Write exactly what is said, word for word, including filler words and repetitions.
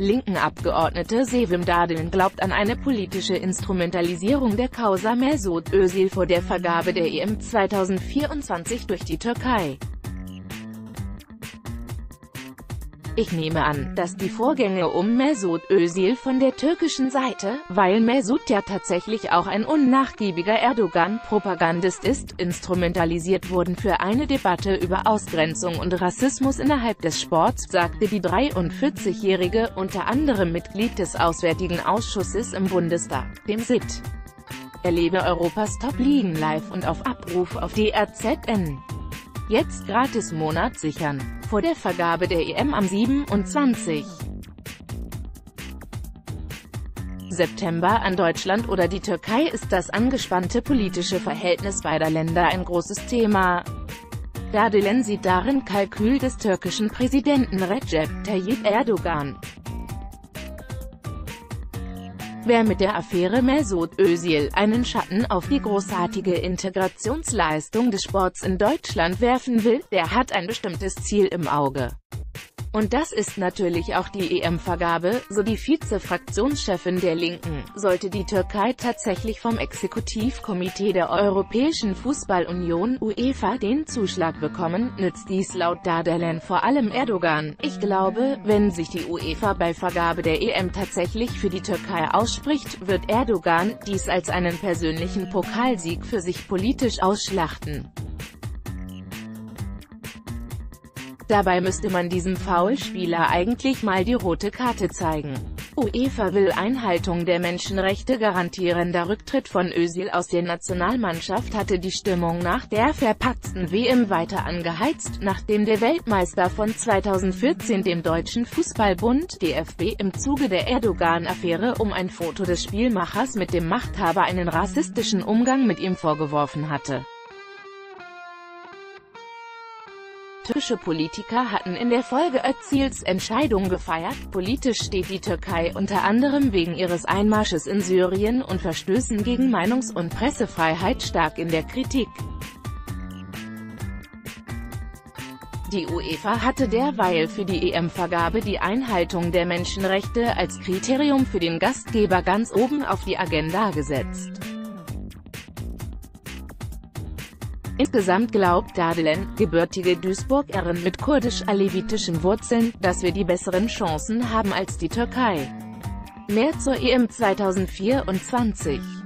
linken Abgeordnete Sevim Dagdelen glaubt an eine politische Instrumentalisierung der Causa Mesut Özil vor der Vergabe der E M zweitausendvierundzwanzig durch die Türkei. Ich nehme an, dass die Vorgänge um Mesut Özil von der türkischen Seite, weil Mesut ja tatsächlich auch ein unnachgiebiger Erdogan-Propagandist ist, instrumentalisiert wurden für eine Debatte über Ausgrenzung und Rassismus innerhalb des Sports, sagte die dreiundvierzigjährige, unter anderem Mitglied des Auswärtigen Ausschusses im Bundestag, dem S I D. Erlebe Europas Top-Ligen live und auf Abruf auf D R Z N. Jetzt gratis Monat sichern. Vor der Vergabe der E M am siebenundzwanzigsten September an Deutschland oder die Türkei ist das angespannte politische Verhältnis beider Länder ein großes Thema. Dagdelen sieht darin Kalkül des türkischen Präsidenten Recep Tayyip Erdogan. Wer mit der Affäre Mesut Özil einen Schatten auf die großartige Integrationsleistung des Sports in Deutschland werfen will, der hat ein bestimmtes Ziel im Auge. Und das ist natürlich auch die E M-Vergabe, so die Vize-Fraktionschefin der Linken. Sollte die Türkei tatsächlich vom Exekutivkomitee der Europäischen Fußballunion UEFA den Zuschlag bekommen, nützt dies laut Dagdelen vor allem Erdogan. Ich glaube, wenn sich die UEFA bei Vergabe der E M tatsächlich für die Türkei ausspricht, wird Erdogan dies als einen persönlichen Pokalsieg für sich politisch ausschlachten. Dabei müsste man diesem Foulspieler eigentlich mal die rote Karte zeigen. UEFA will Einhaltung der Menschenrechte garantieren. Der Rücktritt von Özil aus der Nationalmannschaft hatte die Stimmung nach der verpatzten W M weiter angeheizt, nachdem der Weltmeister von zweitausendvierzehn dem Deutschen Fußballbund D F B im Zuge der Erdogan-Affäre um ein Foto des Spielmachers mit dem Machthaber einen rassistischen Umgang mit ihm vorgeworfen hatte. Türkische Politiker hatten in der Folge Özils Entscheidung gefeiert. Politisch steht die Türkei unter anderem wegen ihres Einmarsches in Syrien und Verstößen gegen Meinungs- und Pressefreiheit stark in der Kritik. Die UEFA hatte derweil für die E M-Vergabe die Einhaltung der Menschenrechte als Kriterium für den Gastgeber ganz oben auf die Agenda gesetzt. Insgesamt glaubt Dagdelen, gebürtige Duisburgerin mit kurdisch-alevitischen Wurzeln, dass wir die besseren Chancen haben als die Türkei. Mehr zur E M zweitausendvierundzwanzig.